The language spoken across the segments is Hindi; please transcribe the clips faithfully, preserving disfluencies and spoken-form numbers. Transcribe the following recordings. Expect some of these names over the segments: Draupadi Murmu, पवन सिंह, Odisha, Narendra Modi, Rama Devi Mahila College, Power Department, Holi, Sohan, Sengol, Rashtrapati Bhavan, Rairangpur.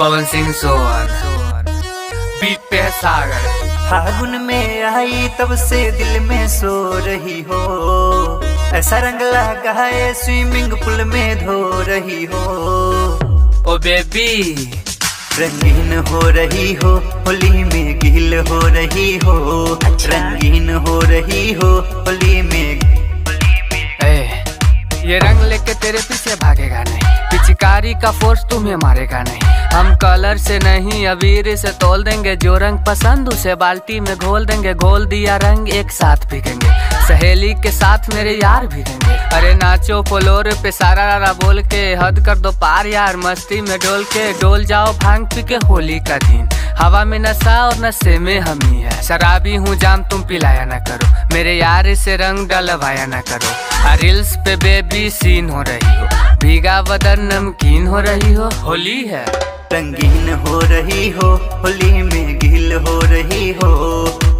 पवन सिंह सोहन बीट पे है सागर। फागुन में आई तब से दिल में सो रही हो, ऐसा रंग लगा है स्विमिंग पूल में धो रही हो। ओ बेबी रंगीन हो रही हो, होली में गिल हो रही हो। रंगीन हो रही हो होली में ए, ये रंग लेके तेरे पीछे भागेगा नहीं, पिचकारी का फोर्स तुम्हें मारेगा नहीं। हम कलर से नहीं अबीर से तोल देंगे, जो रंग पसंद उसे बाल्टी में घोल देंगे। घोल दिया रंग एक साथ भीगेंगे, सहेली के साथ मेरे यार भीगेंगे। अरे नाचो फ्लोर पे सारा रारा बोल के, हद कर दो पार यार मस्ती में डोल के। डोल जाओ भांग पी के होली का दिन, हवा में नशा और नशे में हम ही है। शराबी हूँ जाम तुम पिलाया ना करो, मेरे यार से रंग डलवाया ना करो। रील्स पे बेबी सीन हो रही हो, भीगा बदन नमकीन हो रही हो। होली है रंगीन हो रही हो, होली में गिल हो रही हो।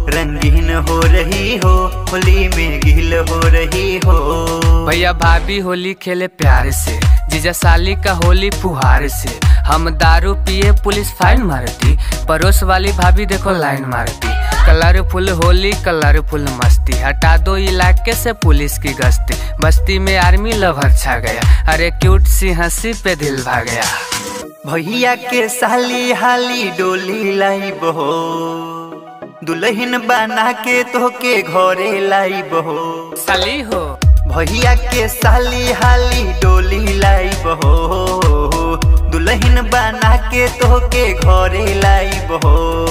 रंगीन हो रही हो होली में गिल हो रही हो। भैया भाभी होली खेले प्यार से, जीजा साली का होली फुहार से। हम दारू पिए पुलिस फाइन मारती, पड़ोस वाली भाभी देखो लाइन मारती। कलरफुल होली कलरफुल मस्ती, हटा दो इलाके से पुलिस की गश्ती। बस्ती में आर्मी लवर छा गया, अरे क्यूट सी हंसी पे दिल भा गया। भैया के साली हाली डोली लाई बहो, दुल्हन बना के तो के घरे लाई बहो। साली हो भैया के साली हाली डोली लाई बहो, दुल्हन बना के तो के घरे लाई बहो।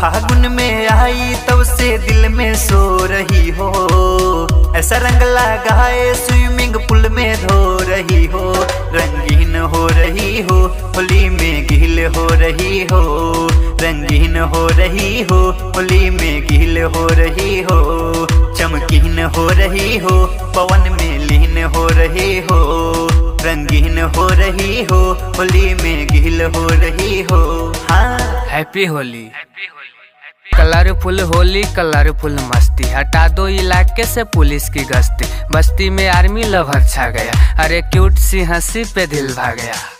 फागुन में आई तब से दिल में सो रही हो, ऐसा रंग लगाए स्विमिंग पूल में धो रही हो। रंगीन हो रही हो होली में गिल हो रही हो। रंगीन हो रही हो होली में गिल हो रही हो। चमकीन हो रही हो पवन में लीन हो रही हो। रंगीन हो रही हो होली में गिल हो रही हो। हाँ happy Holi, colourful Holi colourful मस्ती, हटा दो इलाके से पुलिस की गश्ती। बस्ती में आर्मी लवर छा गया, अरे क्यूट सी हंसी पे दिल भा गया।